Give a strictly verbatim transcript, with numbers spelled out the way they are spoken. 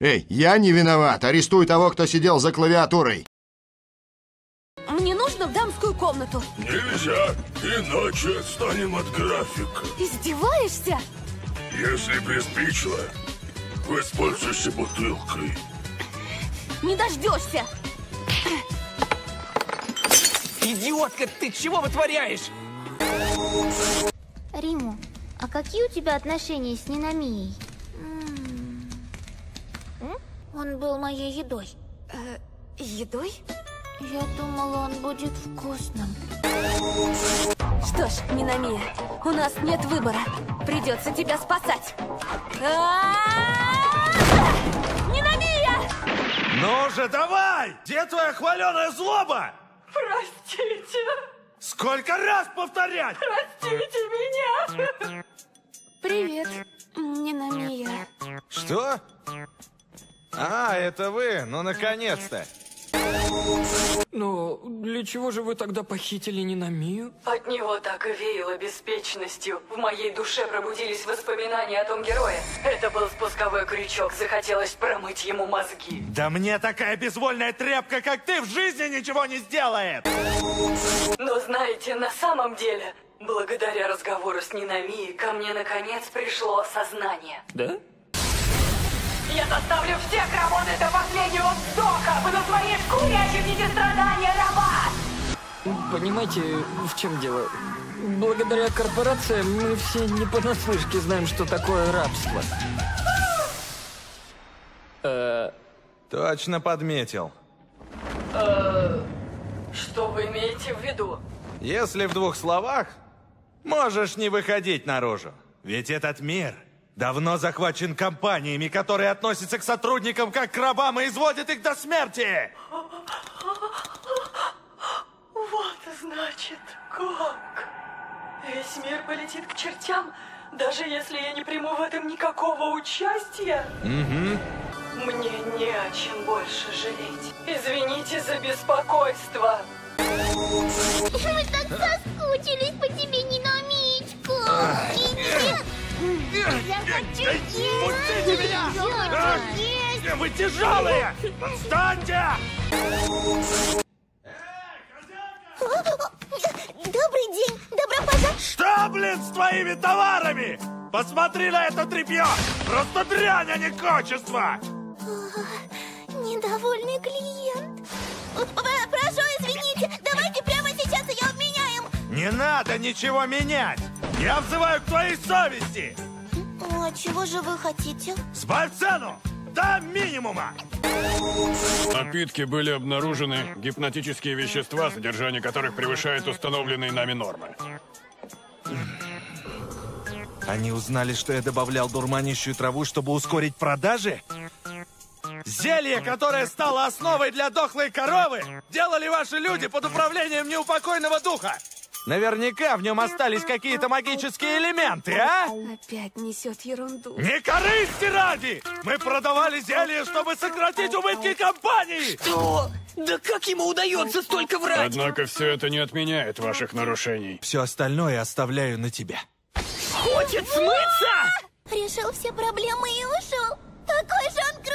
Эй, я не виноват. Арестуй того, кто сидел за клавиатурой. Мне нужно в дамскую комнату. Нельзя, иначе отстанем от графика. Издеваешься? Если приспичило, воспользуйся бутылкой. Не дождешься. Идиотка, ты чего вытворяешь? Риму, а какие у тебя отношения с Ниномией? Он был моей едой. Э, едой? Я думала, он будет вкусным. Что ж, Ниномия, у нас нет выбора. Придется тебя спасать. Ниномия! Ну же, давай! Где твоя хваленая злоба? Простите. Сколько раз повторять? Простите меня. Привет, Ниномия. Что? А, это вы? Ну, наконец-то! Но для чего же вы тогда похитили Ниномию? От него так и веяло беспечностью. В моей душе пробудились воспоминания о том герое. Это был спусковой крючок, захотелось промыть ему мозги. Да мне такая безвольная тряпка, как ты, в жизни ничего не сделает! Но знаете, на самом деле, благодаря разговору с Ниномией, ко мне наконец пришло осознание. Да? Я заставлю всех работать до последнего вздоха! Вы на своей шкуре ощутите страдания раба! Понимаете, в чем дело? Благодаря корпорациям мы все не понаслышке знаем, что такое рабство. э... Точно подметил. Э... Что вы имеете в виду? Если в двух словах, можешь не выходить наружу. Ведь этот мир... давно захвачен компаниями, которые относятся к сотрудникам как к рабам и изводят их до смерти. Вот значит как. Весь мир полетит к чертям, даже если я не приму в этом никакого участия. Угу. Мне не о чем больше жалеть. Извините за беспокойство. Мы так соскучились по тебе, Ниномичка. Я хочу есть! Пустите меня! А, есть! Вы тяжелые! Отстаньте! Добрый день! Добро пожаловать! Что, блин, с твоими товарами? Посмотри на это тряпье! Просто дрянь, а не качество! Недовольный клиент. Прошу, извините! Давайте прямо сейчас ее обменяем! Не надо ничего менять! Я взываю к твоей совести! А чего же вы хотите? Сбавь цену! До минимума! В напитке были обнаружены гипнотические вещества, содержание которых превышает установленные нами нормы. Они узнали, что я добавлял дурманящую траву, чтобы ускорить продажи? Зелье, которое стало основой для дохлой коровы, делали ваши люди под управлением неупокойного духа! Наверняка в нем остались какие-то магические элементы, а? Опять несет ерунду. Не корысти ради! Мы продавали зелье, чтобы сократить убытки компании! Что? Да как ему удается столько врать? Однако все это не отменяет ваших нарушений. Все остальное оставляю на тебя. Хочет смыться? Решил все проблемы и ушел. Такой же он